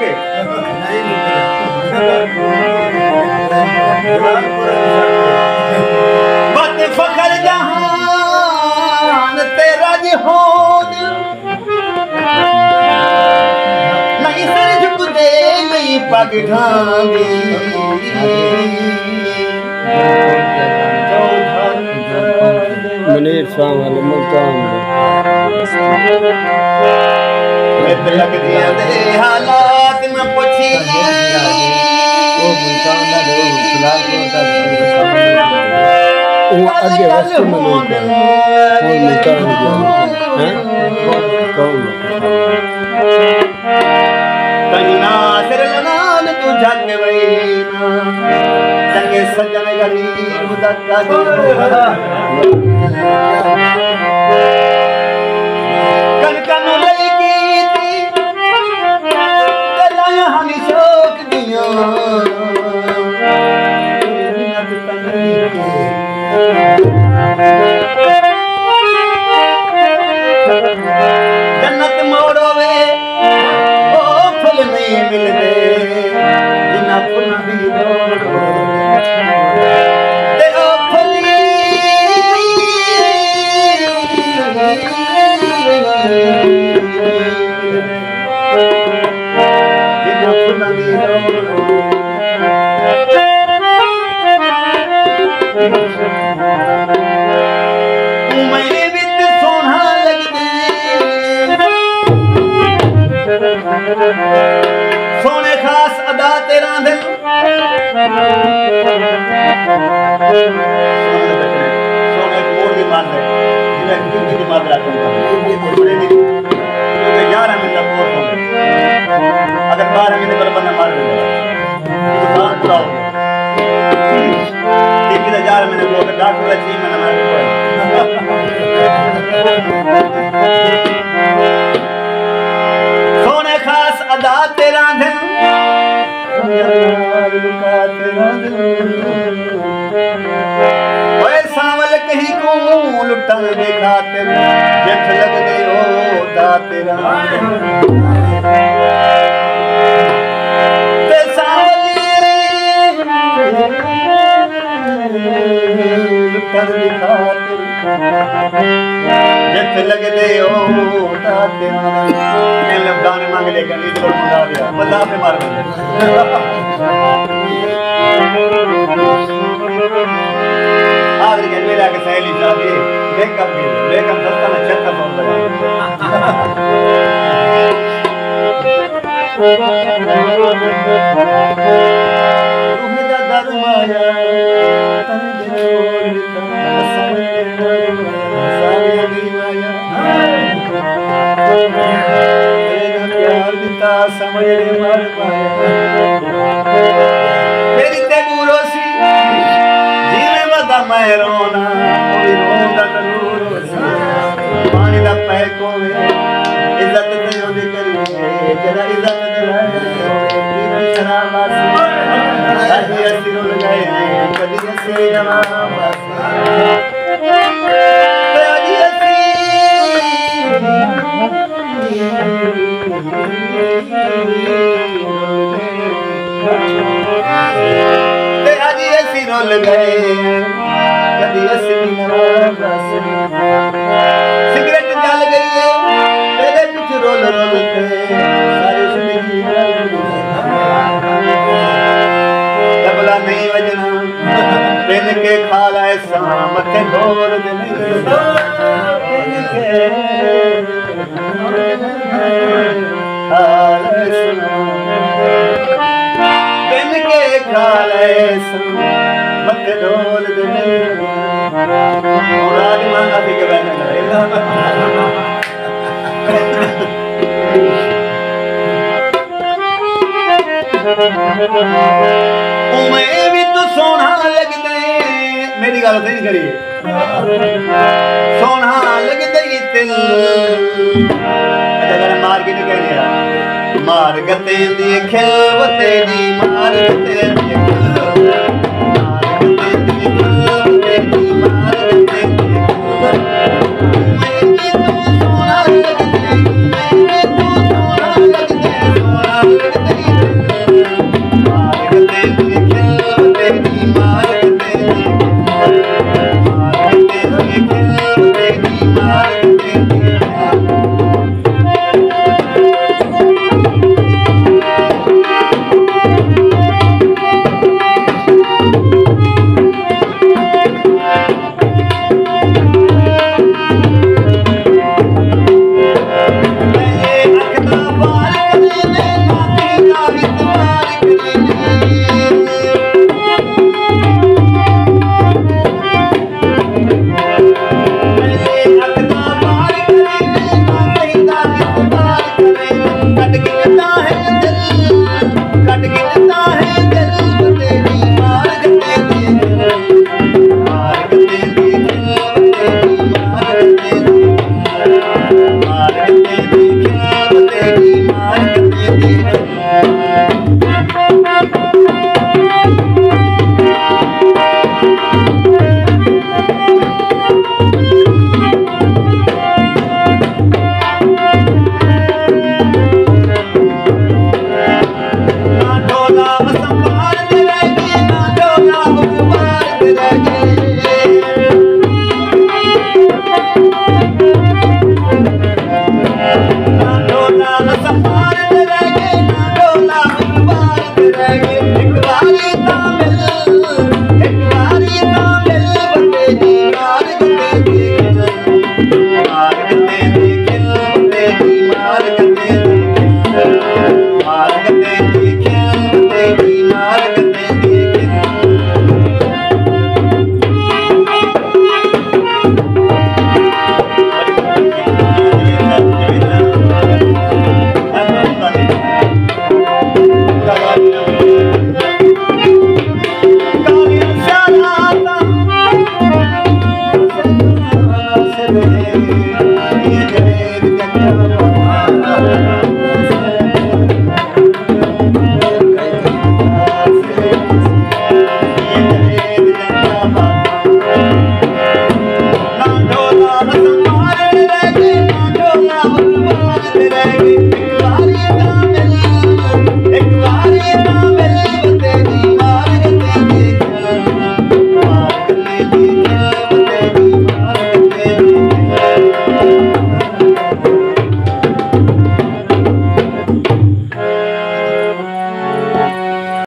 بد فخر جہان تیرا جہود نہیں سر جھکتے نہیں پگ ڈھان منیر شاہ والے ملتان لگ دیا دے حالات میں پوچھی سونے خاص ادا تیرا دل سونے مور دی مار دے جنہیں کیونکہ دی مار دے کیونکہ یار ہمیں نہ مور دوں اگر بار ہمیں نکل بنا مار دوں بار بلاؤ دیکھتا یار ہمیں نکل بنا ڈاکٹر رچی میں نہ مار دوں سونے خاص ادا تیرا دن اوے ساول کہیں کو منہ لٹن دے خاطر جٹھ لگ دے او دا تیرا تے ساول لٹن دے خاطر جت لگ دے او تا تیرا میں لبدان مانگ لے گلی دور منڈا دیا اللہ پہ مار دے آخر کے میرا کے سہیلی شادی میک اپ بھی میک اپ دستا میں چھتا بہت روح دا درمایا تنگ جوڑ تنگ سمجھ لے مر پایا میری تے گوروسی جیویں ودا میں رونا کوئی روندا ضرور پانی دا پے کوے عزت تے اودی کریے جڑا عزت دے لائے پیری چرا واسی ساڈی اسرو لگائے کدی اسے نہ واسی سگریٹ جل گئی تیرے پیچھے رول رول کے ساری زندگی تبلا نہیں وجنا پن کے کھا لے ساں متھے ڈھور دے نہیں پن کے بن کے کھالے سن مت ڈول دے مراد مانگا تھی کہ بن میں بھی تو سونا لگ دے میری گل صحیح کریے سونا لگ دے تل مارکیٹ گیا مارکتے دی کھلوتے دی مارکتے دی مارکتے دی کھلوتے دی مارکتے دی میں بھی تو سونا لگتے میں بھی تو سونا لگتے سونا لگتے